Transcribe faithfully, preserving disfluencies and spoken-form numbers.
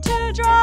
come to draw.